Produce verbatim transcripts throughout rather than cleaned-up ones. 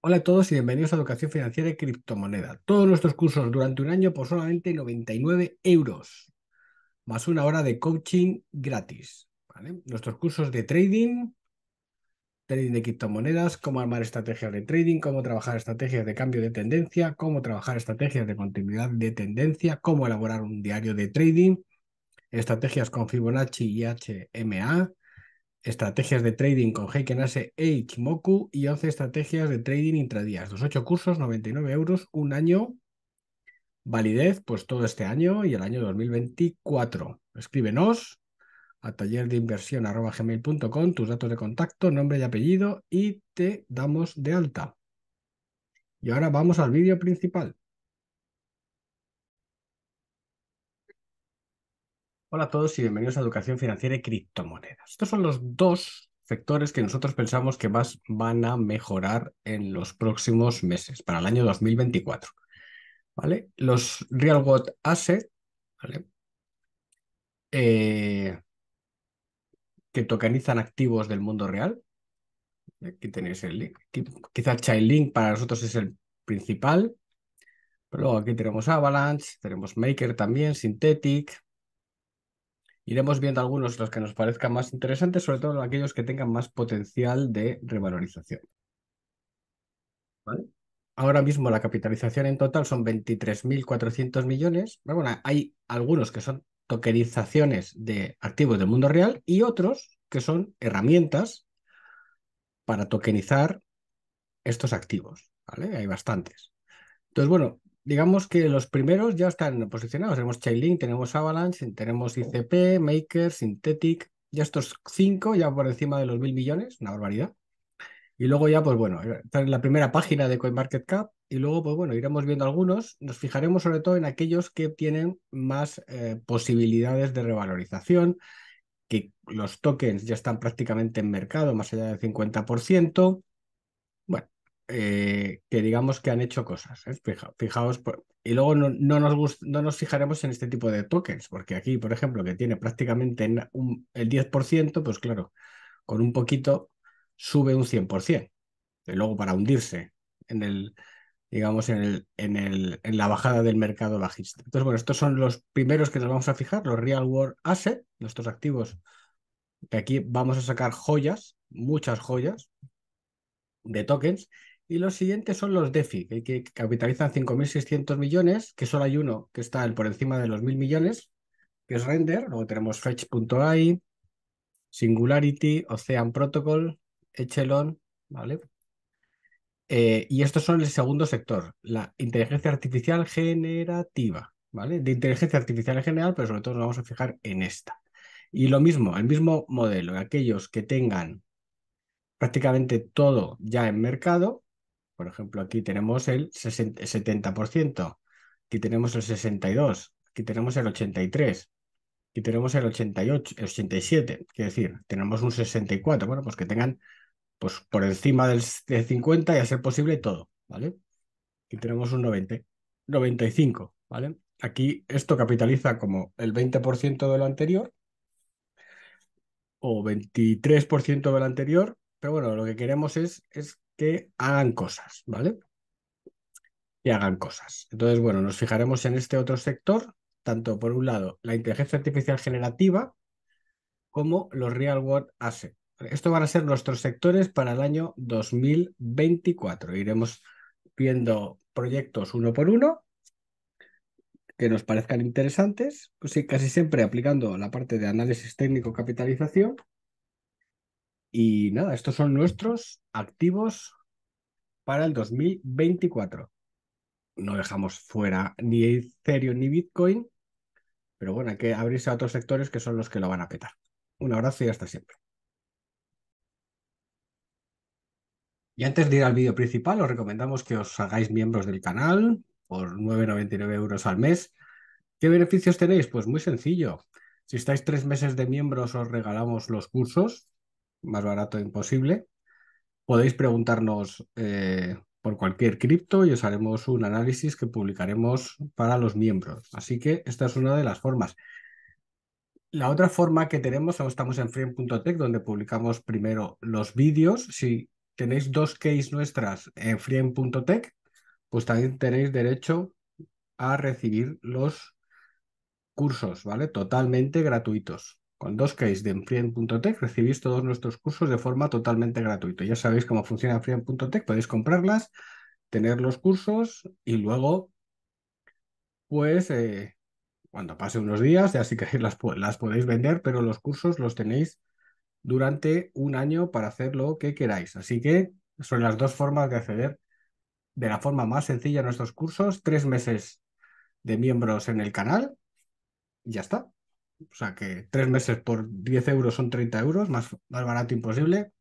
Hola a todos y bienvenidos a Educación Financiera y Criptomoneda. Todos nuestros cursos durante un año por solamente noventa y nueve euros, más una hora de coaching gratis, ¿vale? Nuestros cursos de trading, trading de criptomonedas, cómo armar estrategias de trading, cómo trabajar estrategias de cambio de tendencia, cómo trabajar estrategias de continuidad de tendencia, cómo elaborar un diario de trading, estrategias con Fibonacci y H M A, estrategias de trading con Heiken Ashi e Ichimoku y once estrategias de trading intradías. Los ocho cursos, noventa y nueve euros, un año, validez, pues todo este año y el año dos mil veinticuatro. Escríbenos a taller de inversión arroba gmail punto com, tus datos de contacto, nombre y apellido y te damos de alta. Y ahora vamos al vídeo principal. Hola a todos y bienvenidos a Educación Financiera y Criptomonedas. Estos son los dos sectores que nosotros pensamos que más van a mejorar en los próximos meses, para el año dos mil veinticuatro. ¿Vale? Los Real World Assets, ¿vale? eh, que tokenizan activos del mundo real. Aquí tenéis el link. Quizás Chainlink para nosotros es el principal. Pero luego aquí tenemos Avalanche, tenemos Maker también, Synthetic. Iremos viendo algunos de los que nos parezcan más interesantes, sobre todo aquellos que tengan más potencial de revalorización. ¿Vale? Ahora mismo la capitalización en total son veintitrés mil cuatrocientos millones. Pero bueno, hay algunos que son tokenizaciones de activos del mundo real y otros que son herramientas para tokenizar estos activos. ¿Vale? Hay bastantes. Entonces, bueno, digamos que los primeros ya están posicionados. Tenemos Chainlink, tenemos Avalanche, tenemos I C P, Maker, Synthetic. Ya estos cinco, ya por encima de los mil millones, una barbaridad. Y luego ya, pues bueno, están en la primera página de CoinMarketCap. Y luego, pues bueno, iremos viendo algunos. Nos fijaremos sobre todo en aquellos que tienen más eh, posibilidades de revalorización, que los tokens ya están prácticamente en mercado, más allá del cincuenta por ciento. Bueno. Eh, que digamos que han hecho cosas, ¿eh? Fija, fijaos, por... y luego no, no, nos gust... no nos fijaremos en este tipo de tokens, porque aquí, por ejemplo, que tiene prácticamente un, el diez por ciento, pues claro, con un poquito sube un cien por ciento, y luego para hundirse en el, digamos, en, el, en, el, en la bajada del mercado bajista. Entonces, bueno, estos son los primeros que nos vamos a fijar, los Real World Assets, nuestros activos, que aquí vamos a sacar joyas, muchas joyas de tokens. Y los siguientes son los DeFi, que, que capitalizan cinco mil seiscientos millones, que solo hay uno que está por encima de los mil millones, que es Render. Luego tenemos Fetch punto a i, Singularity, Ocean Protocol, Echelon, ¿vale? Eh, y estos son el segundo sector, la inteligencia artificial generativa, ¿vale? De inteligencia artificial en general, pero sobre todo nos vamos a fijar en esta. Y lo mismo, el mismo modelo, aquellos que tengan prácticamente todo ya en mercado. Por ejemplo, aquí tenemos el setenta por ciento, aquí tenemos el sesenta y dos por ciento, aquí tenemos el ochenta y tres por ciento, aquí tenemos el ochenta y ocho por ciento, el ochenta y siete por ciento, quiero decir, tenemos un sesenta y cuatro por ciento, bueno, pues que tengan pues, por encima del cincuenta por ciento y a ser posible todo, ¿vale? Aquí tenemos un noventa, noventa y cinco por ciento, ¿vale? Aquí esto capitaliza como el veinte por ciento de lo anterior o veintitrés por ciento de lo anterior, pero bueno, lo que queremos es... es que hagan cosas, ¿vale? Que hagan cosas. Entonces, bueno, nos fijaremos en este otro sector, tanto por un lado la inteligencia artificial generativa como los Real World Assets. Estos van a ser nuestros sectores para el año dos mil veinticuatro. Iremos viendo proyectos uno por uno que nos parezcan interesantes, casi siempre aplicando la parte de análisis técnico-capitalización. Y nada, estos son nuestros activos para el dos mil veinticuatro. No dejamos fuera ni Ethereum ni Bitcoin, pero bueno, hay que abrirse a otros sectores que son los que lo van a petar. Un abrazo y hasta siempre. Y antes de ir al vídeo principal, os recomendamos que os hagáis miembros del canal por nueve con noventa y nueve euros al mes. ¿Qué beneficios tenéis? Pues muy sencillo. Si estáis tres meses de miembros, os regalamos los cursos. Más barato imposible. Podéis preguntarnos eh, por cualquier cripto y os haremos un análisis que publicaremos para los miembros. Así que esta es una de las formas. La otra forma que tenemos, ahora estamos en friend punto tech, donde publicamos primero los vídeos. Si tenéis dos keys nuestras en friend punto tech, pues también tenéis derecho a recibir los cursos, ¿vale? Totalmente gratuitos. Con dos keys de friend punto tech recibís todos nuestros cursos de forma totalmente gratuita. Ya sabéis cómo funciona friend punto tech, podéis comprarlas, tener los cursos y luego, pues, eh, cuando pase unos días, ya sí que las, las podéis vender, pero los cursos los tenéis durante un año para hacer lo que queráis. Así que son las dos formas de acceder de la forma más sencilla a nuestros cursos. Tres meses de miembros en el canal y ya está. O sea que tres meses por diez euros son treinta euros, más, más barato imposible.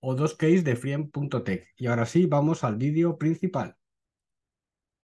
O dos keys de friend punto tech. Y ahora sí, vamos al vídeo principal.